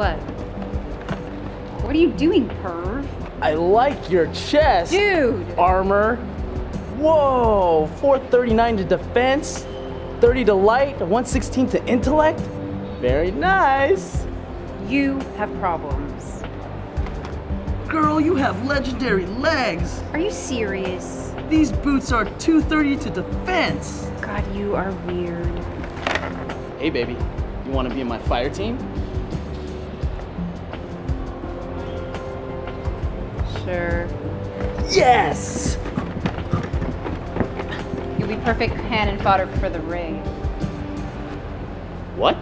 What? What are you doing, perv? I like your chest. Dude! Armor. Whoa! 439 to defense, 30 to light, 116 to intellect. Very nice. You have problems. Girl, you have legendary legs. Are you serious? These boots are 230 to defense. God, you are weird. Hey, baby. You want to be in my fire team? Sure. Yes! You'll be perfect cannon fodder for the ring. What?